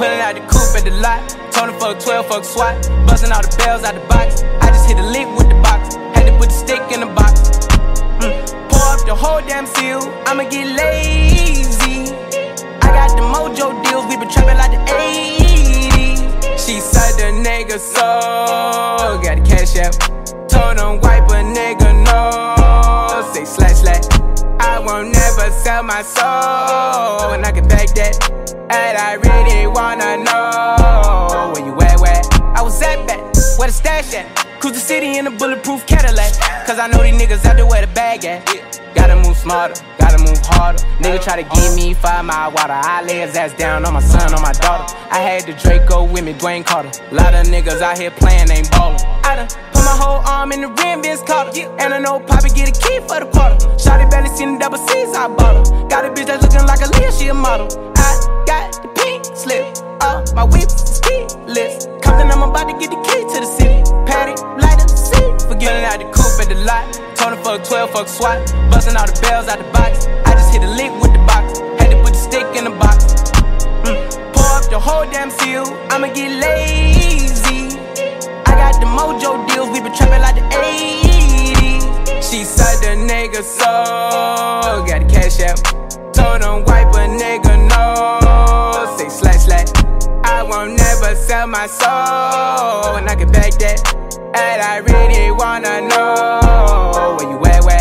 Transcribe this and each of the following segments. Pulling out the coupe at the lot. Told him fuck 12, fuck SWAT. Busting all the bells out the box. I just hit a lick with the box. Had to put the stick in the box. Pour up the whole damn seal. I'ma get lazy. I got the mojo deals. We been trapping like the 80s. She said the nigga soul. Got a Cash App. Told him wipe a nigga no. Say slash slash. I won't never sell my soul. And I can back that. And I really wanna know where you at, where? I was at back, where the stash at? Cruise the city in a bulletproof Cadillac. Cause I know these niggas out there where the bag at. Gotta move smarter, gotta move harder. Nigga try to give me 5 mile water. I lay his ass down on my son, on my daughter. I had the Draco with me, Dwayne Carter. Lot of niggas out here playing, ain't ballin'. I done put my whole arm in the rim, Vince Carter. And I know Poppy get a key for the quarter. Shawty barely seen the double C's, I bought her. Got a bitch that's looking like a Leah, she a model. I got the pink slip, my whip is keyless. Compton, I'm about to get the key to the city. Patek, light up the seat, forgetting out the coupe at the lot. Told him fuck 12, fuck SWAT. Busting all the bells out the box. I just hit a lick with the box. Had to put the stick in the box. Pour up the whole damn seal. I'ma get lazy. I got the mojo deals. We been trapping like the 80s. She said the nigga soul. Got a Cash App. Told him wipe a nigga no. Say slash slash. I won't never sell my soul. And I can back that. And I really wanna know where you at, where?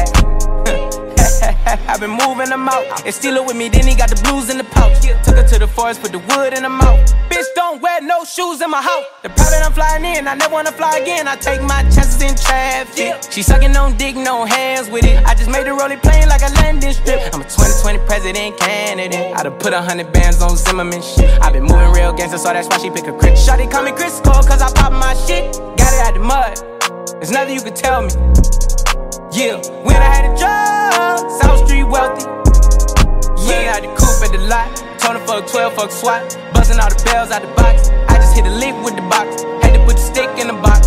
I've been moving them out. And Steelo with me, then he got the blues in the pouch. Took her to the forest, put the wood in her mouth. Bitch, don't wear no shoes in my house. The private I'm flying in, I never wanna fly again. I take my chances in traffic. She sucking on dick, no hands with it. I just made the Rollie plane like a landing strip. I'm a 2020 president candidate. I done put 100 bands on Zimmerman shit. I been moving real gangster, so that's why she pick a crit. Shawty call me Chris Cole, cause I pop my shit. Got it out the mud, there's nothing you can tell me. Yeah, when I had a job, South Street wealthy. Yeah, I had the coupe at the lot. Told him fuck 12, fuck SWAT. Busting all the bells out the box. I just hit a lick with the box. Had to put the stick in the box.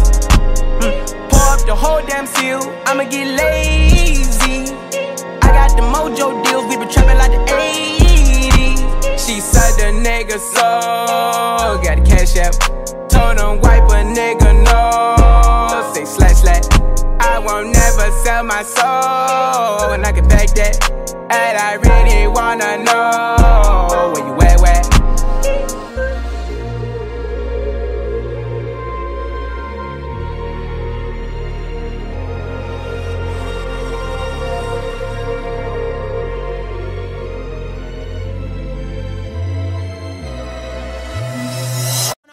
Pour up the whole damn seal. I'ma get lazy. I got the mojo deals. We been trapping like the 80s. She said the nigga soul. Got a Cash App. Told him wipe a nigga no. Say slash slash. I won't never sell my soul, and I can back that. And I really wanna know where you at, where?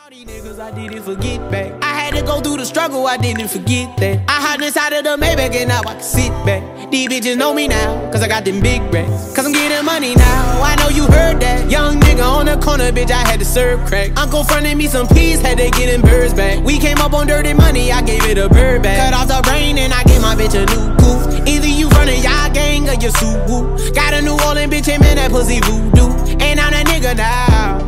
All these niggas I didn't forget back. To go through the struggle, I didn't forget that. I hide inside of the Maybach and now I can sit back. These bitches know me now, cause I got them big racks. Cause I'm getting money now, I know you heard that. Young nigga on the corner, bitch, I had to serve crack. Uncle fronted me some peas, had to get them birds back. We came up on dirty money, I gave it a bird back. Cut off the brain and I gave my bitch a new goof. Either you running y'all gang or your suit whoop. Got a New Orleans bitch, and man, that pussy voodoo. And I'm that nigga now.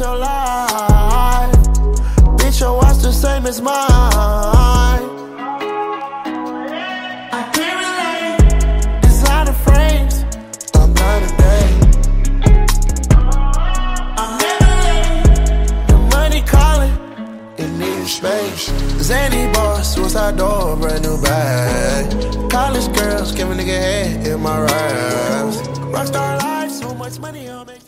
Your life, bitch, your watch the same as mine. I can't relate. Design of frames, I'm not a day. I'm never late. The money calling, it needs space. Zany boss, suicide door, brand new bag. College girls, give a nigga head in my raps. Rockstar life, so much money, I'll make.